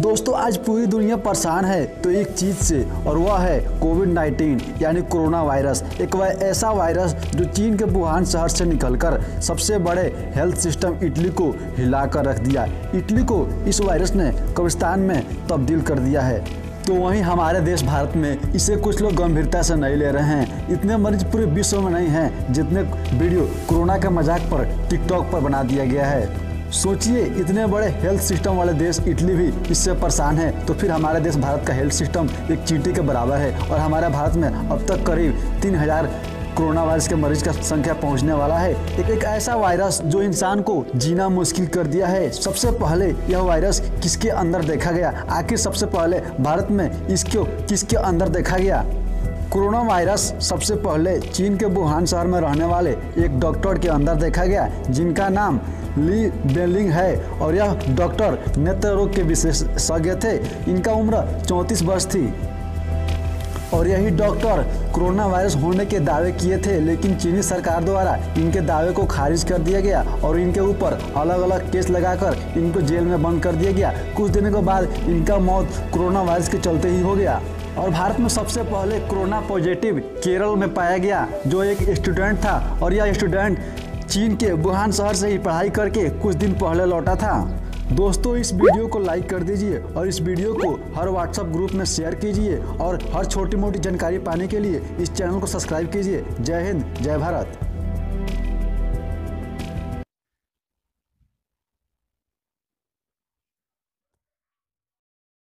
दोस्तों आज पूरी दुनिया परेशान है तो एक चीज़ से, और वह है कोविड-19 यानी कोरोना वायरस। एक वह ऐसा वायरस जो चीन के वुहान शहर से निकलकर सबसे बड़े हेल्थ सिस्टम इटली को हिलाकर रख दिया। इटली को इस वायरस ने कब्रिस्तान में तब्दील कर दिया है। तो वहीं हमारे देश भारत में इसे कुछ लोग गंभीरता से नहीं ले रहे हैं। इतने मरीज पूरे विश्व में नहीं हैं जितने वीडियो कोरोना के मजाक पर टिकटॉक पर बना दिया गया है। सोचिए, इतने बड़े हेल्थ सिस्टम वाले देश इटली भी इससे परेशान है, तो फिर हमारे देश भारत का हेल्थ सिस्टम एक चींटी के बराबर है। और हमारे भारत में अब तक करीब 3000 कोरोना वायरस के मरीज का संख्या पहुंचने वाला है। एक ऐसा वायरस जो इंसान को जीना मुश्किल कर दिया है। सबसे पहले यह वायरस किसके अंदर देखा गया? आखिर सबसे पहले भारत में इसको किसके अंदर देखा गया? कोरोना वायरस सबसे पहले चीन के वुहान शहर में रहने वाले एक डॉक्टर के अंदर देखा गया, जिनका नाम ली बेलिंग है। और यह डॉक्टर नेत्र रोग के विशेषज्ञ थे। इनका उम्र 34 वर्ष थी और यही डॉक्टर कोरोना वायरस होने के दावे किए थे, लेकिन चीनी सरकार द्वारा इनके दावे को खारिज कर दिया गया और इनके ऊपर अलग अलग केस लगाकर इनको जेल में बंद कर दिया गया। कुछ दिनों के बाद इनका मौत कोरोना वायरस के चलते ही हो गया। और भारत में सबसे पहले कोरोना पॉजिटिव केरल में पाया गया, जो एक स्टूडेंट था और यह स्टूडेंट चीन के वुहान शहर से ही पढ़ाई करके कुछ दिन पहले लौटा था। दोस्तों, इस वीडियो को लाइक कर दीजिए और इस वीडियो को हर व्हाट्सएप ग्रुप में शेयर कीजिए और हर छोटी मोटी जानकारी पाने के लिए इस चैनल को सब्सक्राइब कीजिए। जय हिंद, जय भारत।